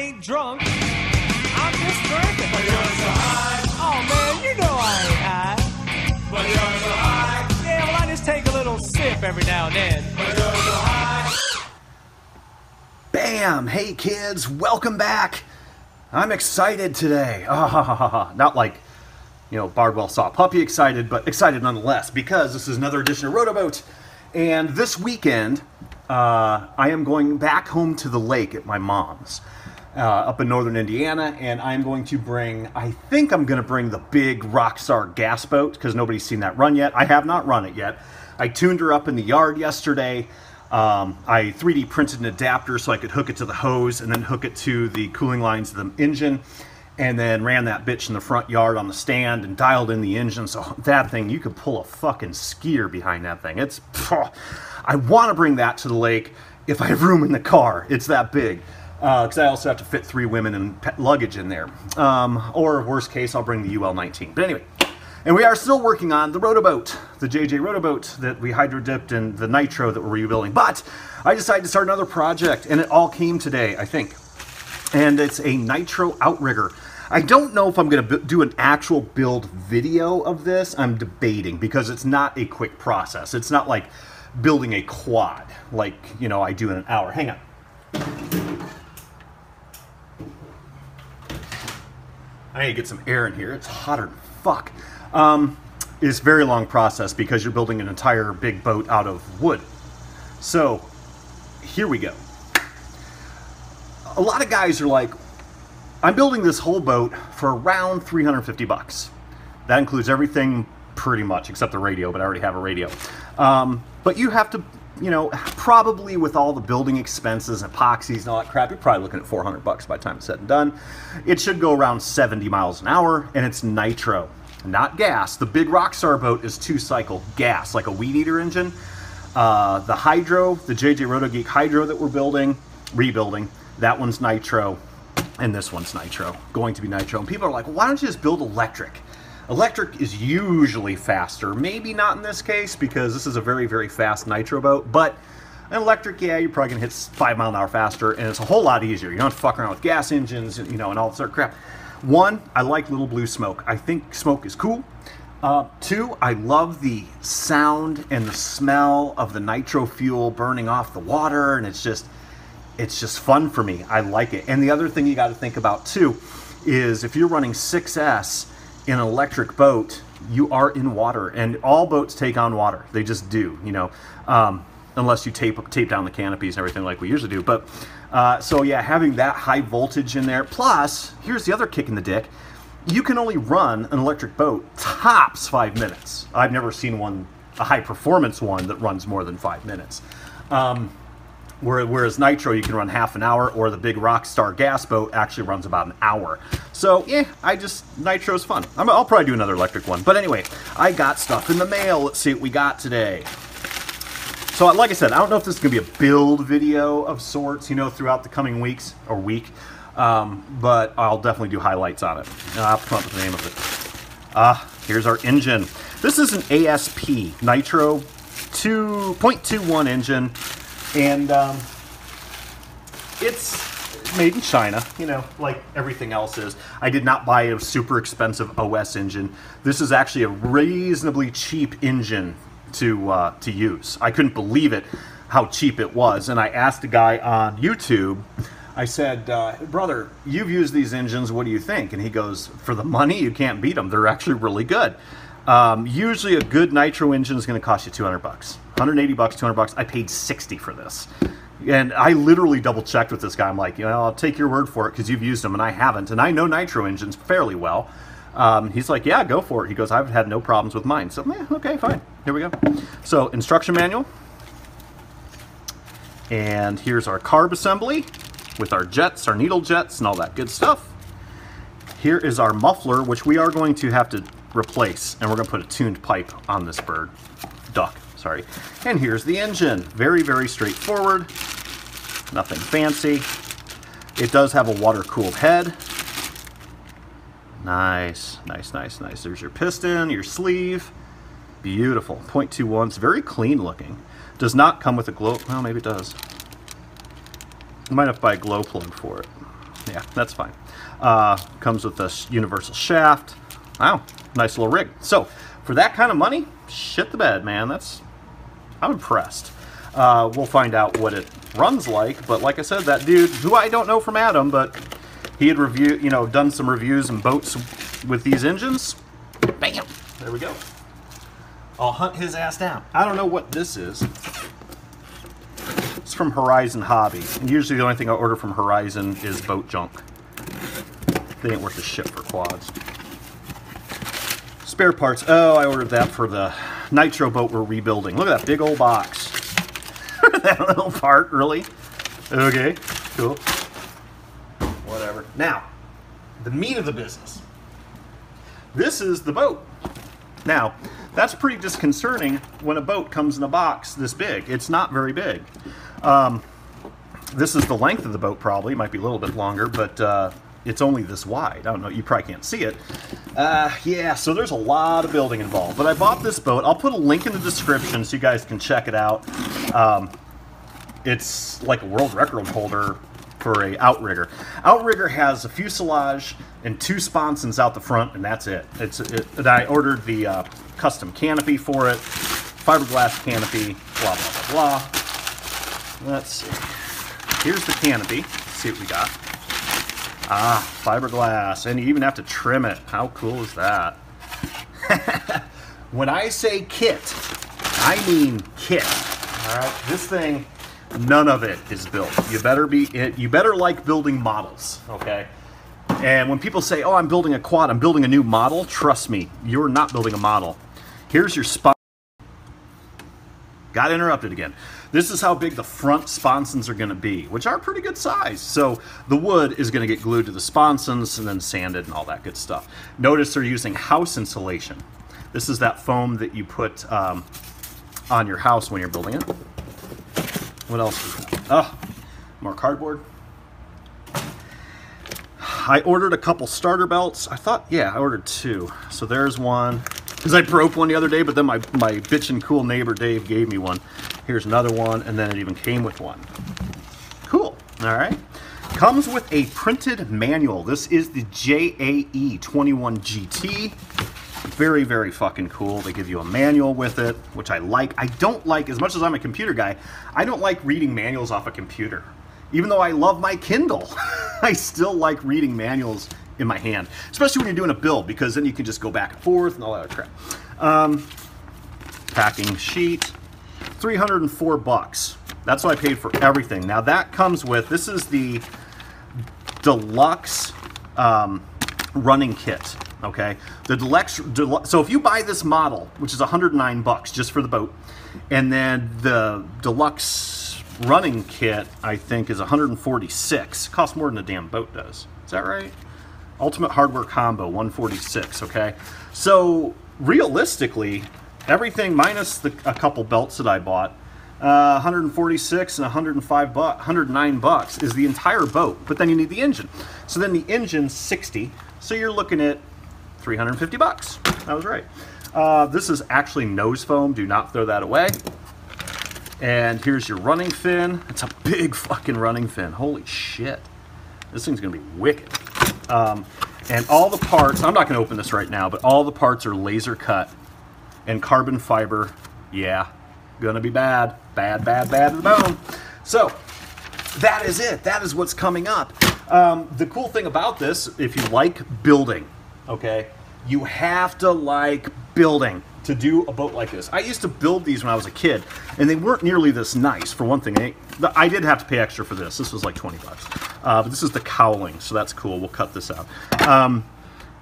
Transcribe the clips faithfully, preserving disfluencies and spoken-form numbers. ain't drunk. I'm just drinking. But you're so high. Oh, man, you know I ain't high. But you're so high. Yeah, well, I just take a little sip every now and then. But you're so high. Bam! Hey, kids, welcome back. I'm excited today. Ah, ha, ha, ha, ha. Not like, you know, Bardwell saw puppy excited, but excited nonetheless, because this is another edition of RotoBoat. And this weekend, uh, I am going back home to the lake at my mom's, uh, up in northern Indiana, and I'm going to bring, I think I'm going to bring the big Rockstar gas boat, because nobody's seen that run yet. I have not run it yet. I tuned her up in the yard yesterday. Um, I three D printed an adapter so I could hook it to the hose and then hook it to the cooling lines of the engine, and then ran that bitch in the front yard on the stand and dialed in the engine. So that thing, you could pull a fucking skier behind that thing. It's, phew, I want to bring that to the lake if I have room in the car. It's that big. Because uh, I also have to fit three women and pet luggage in there. Um, or worst case, I'll bring the U L nineteen. But anyway, and we are still working on the RotoBoat, the J J RotoBoat that we hydro-dipped and the nitro that we're rebuilding. But I decided to start another project, and it all came today, I think. And it's a nitro outrigger. I don't know if I'm going to do an actual build video of this. I'm debating, because it's not a quick process. It's not like building a quad like, you know, I do in an hour. Hang on. I need to get some air in here. It's hotter than fuck. Um, it's a very long process because you're building an entire big boat out of wood. So here we go. A lot of guys are like, I'm building this whole boat for around three hundred fifty bucks. That includes everything pretty much except the radio, but I already have a radio. Um, but you have to, you know, probably with all the building expenses, epoxies and all that crap, you're probably looking at four hundred bucks by the time it's said and done. It should go around seventy miles an hour, and it's nitro, not gas. The big Rockstar boat is two cycle gas, like a weed eater engine. Uh, the hydro, the J J RotoGeek hydro that we're building, rebuilding, that one's nitro, and this one's nitro, going to be nitro. And people are like, well, why don't you just build electric? Electric is usually faster. Maybe not in this case, because this is a very, very fast nitro boat, but an electric, yeah, you're probably gonna hit five mile an hour faster, and it's a whole lot easier. You don't have to fuck around with gas engines, you know, and all this sort of crap. One, I like little blue smoke. I think smoke is cool. Uh, two, I love the sound and the smell of the nitro fuel burning off the water, and it's just, it's just fun for me. I like it. And the other thing you got to think about too is if you're running six S in an electric boat, you are in water, and all boats take on water. They just do, you know, um, unless you tape tape down the canopies and everything like we usually do. But uh, so yeah, having that high voltage in there. Plus, here's the other kick in the dick. You can only run an electric boat tops five minutes. I've never seen one, a high performance one, that runs more than five minutes. Um, Whereas nitro, you can run half an hour, or the big Rockstar gas boat actually runs about an hour. So, yeah, I just, nitro's fun. I'm, I'll probably do another electric one. But anyway, I got stuff in the mail. Let's see what we got today. So, like I said, I don't know if this is going to be a build video of sorts, you know, throughout the coming weeks, or week. Um, but I'll definitely do highlights on it. And I'll come up with the name of it. Ah, uh, here's our engine. This is an A S P nitro two point two one engine. And um, it's made in China, you know, like everything else is. I did not buy a super expensive O S engine. This is actually a reasonably cheap engine to, uh, to use. I couldn't believe it, how cheap it was. And I asked a guy on YouTube, I said, uh, brother, you've used these engines, what do you think? And he goes, for the money, you can't beat them. They're actually really good. Um, usually a good nitro engine is going to cost you two hundred bucks. one hundred eighty bucks, two hundred bucks. I paid sixty for this. And I literally double checked with this guy. I'm like, you know, I'll take your word for it because you've used them and I haven't. And I know nitro engines fairly well. Um, he's like, yeah, go for it. He goes, I've had no problems with mine. So, yeah, okay, fine. Here we go. So, instruction manual. And here's our carb assembly with our jets, our needle jets, and all that good stuff. Here is our muffler, which we are going to have to replace, and we're gonna put a tuned pipe on this bird duck sorry and here's the engine. Very, very straightforward, nothing fancy. It does have a water-cooled head. Nice, nice, nice, nice. There's your piston, your sleeve. Beautiful. Point two one. It's very clean looking. Does not come with a glow. Well, maybe it does. You might have to buy a glow plug for it. Yeah, that's fine. Uh, comes with this universal shaft. Wow, nice little rig. So for that kind of money, shit the bed, man. That's, I'm impressed. Uh, we'll find out what it runs like, but like I said, that dude, who I don't know from Adam, but he had reviewed, you know, done some reviews and boats with these engines. Bam! There we go. I'll hunt his ass down. I don't know what this is. It's from Horizon Hobby. And usually the only thing I order from Horizon is boat junk. They ain't worth a shit for quads. Spare parts. Oh, I ordered that for the nitro boat we're rebuilding. Look at that big old box. That little part, really. Okay, cool. Whatever. Now, the meat of the business. This is the boat. Now, that's pretty disconcerting when a boat comes in a box this big. It's not very big. Um, this is the length of the boat, probably. It might be a little bit longer, but uh, it's only this wide. I don't know. You probably can't see it. Uh, yeah, so there's a lot of building involved. But I bought this boat. I'll put a link in the description so you guys can check it out. Um, it's like a world record holder for a outrigger. Outrigger has a fuselage and two sponsons out the front, and that's it. It's it, and I ordered the uh, custom canopy for it, fiberglass canopy, blah, blah, blah, blah. Let's see. Here's the canopy. Let's see what we got. Ah, fiberglass, and you even have to trim it. How cool is that? When I say kit, I mean kit. All right, this thing, none of it is built. You better be, you better like building models, okay? And when people say, oh, I'm building a quad, I'm building a new model, trust me, you're not building a model. Here's your spot. Got interrupted again. This is how big the front sponsons are gonna be, which are pretty good size. So the wood is gonna get glued to the sponsons and then sanded and all that good stuff. Notice they're using house insulation. This is that foam that you put um, on your house when you're building it. What else is that? Oh, more cardboard. I ordered a couple starter belts. I thought, yeah, I ordered two. So there's one, because I broke one the other day, but then my, my bitchin' cool neighbor Dave gave me one. Here's another one, and then it even came with one. Cool, all right. Comes with a printed manual. This is the J A E twenty-one G T. Very, very fucking cool. They give you a manual with it, which I like. I don't like, as much as I'm a computer guy, I don't like reading manuals off a computer. Even though I love my Kindle, I still like reading manuals in my hand, especially when you're doing a build, because then you can just go back and forth and all that crap. Um, packing sheet, three hundred and four bucks. That's what I paid for everything. Now that comes with, this is the deluxe um, running kit. Okay, the deluxe, deluxe, so if you buy this model, which is one hundred nine bucks just for the boat, and then the deluxe running kit, I think, is one hundred forty-six. Costs more than the damn boat does. Is that right? Ultimate hardware combo, one forty-six, okay? So, realistically, everything minus the, a couple belts that I bought, uh, one hundred forty-six and one hundred five bucks, one hundred nine bucks is the entire boat, but then you need the engine. So then the engine's sixty, so you're looking at three hundred fifty bucks. I was right. Uh, this is actually nose foam. Do not throw that away. And here's your running fin. It's a big fucking running fin. Holy shit. This thing's gonna be wicked. Um, and all the parts, I'm not gonna open this right now, but all the parts are laser cut and carbon fiber. Yeah, gonna be bad. Bad, bad, bad to the bone. So that is it. That is what's coming up. Um, the cool thing about this, if you like building, okay, you have to like building to do a boat like this. I used to build these when I was a kid, and they weren't nearly this nice. For one thing, I, I did have to pay extra for this. This was like twenty bucks. Uh, but this is the cowling, so that's cool. We'll cut this out. Um,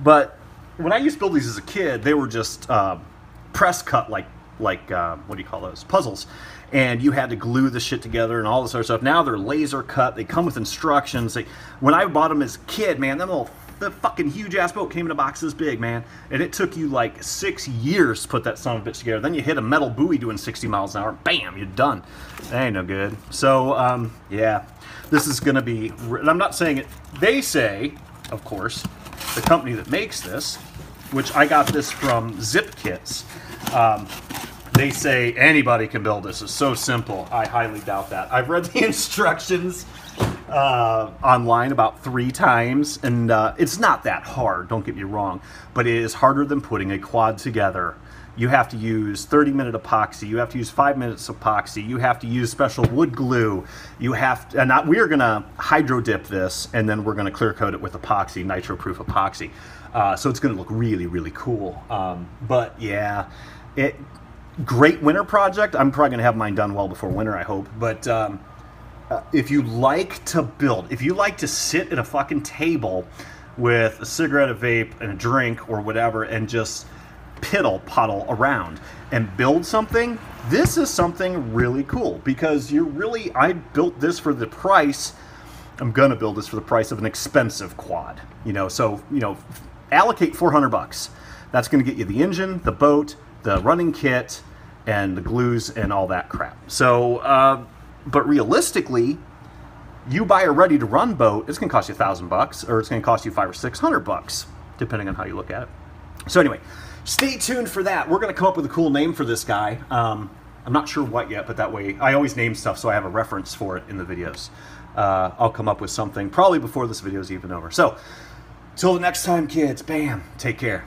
but when I used to build these as a kid, they were just uh, press cut, like, like uh, what do you call those? Puzzles. And you had to glue the shit together and all this other stuff. Now they're laser cut. They come with instructions. They, when I bought them as a kid, man, them little the fucking huge ass boat came in a box this big, man. And it took you like six years to put that son of a bitch together. Then you hit a metal buoy doing sixty miles an hour. Bam, you're done. That ain't no good. So, um, yeah, this is going to be, and I'm not saying it. They say, of course, the company that makes this, which I got this from Zip Kits. Um, they say anybody can build this. It's so simple. I highly doubt that. I've read the instructions. uh, online about three times, and uh, it's not that hard, don't get me wrong, but it is harder than putting a quad together. You have to use thirty minute epoxy, you have to use five minutes epoxy, you have to use special wood glue, you have to, and I, we are gonna hydro dip this, and then we're gonna clear coat it with epoxy, nitro proof epoxy. Uh, so it's gonna look really, really cool. Um, but yeah, it great winter project. I'm probably gonna have mine done well before winter, I hope. But um, uh, if you like to build, if you like to sit at a fucking table with a cigarette, a vape, and a drink or whatever, and just piddle puddle around and build something, this is something really cool, because you're really, I built this for the price, I'm gonna build this for the price of an expensive quad, you know, so, you know, allocate four hundred bucks. That's gonna get you the engine, the boat, the running kit, and the glues and all that crap. So, uh, but realistically, you buy a ready to run boat, it's gonna cost you a thousand bucks, or it's gonna cost you five or six hundred bucks, depending on how you look at it. So anyway, stay tuned for that. We're going to come up with a cool name for this guy. Um, I'm not sure what yet, but that way I always name stuff so I have a reference for it in the videos. Uh, I'll come up with something probably before this video is even over. So, till the next time, kids, bam, take care.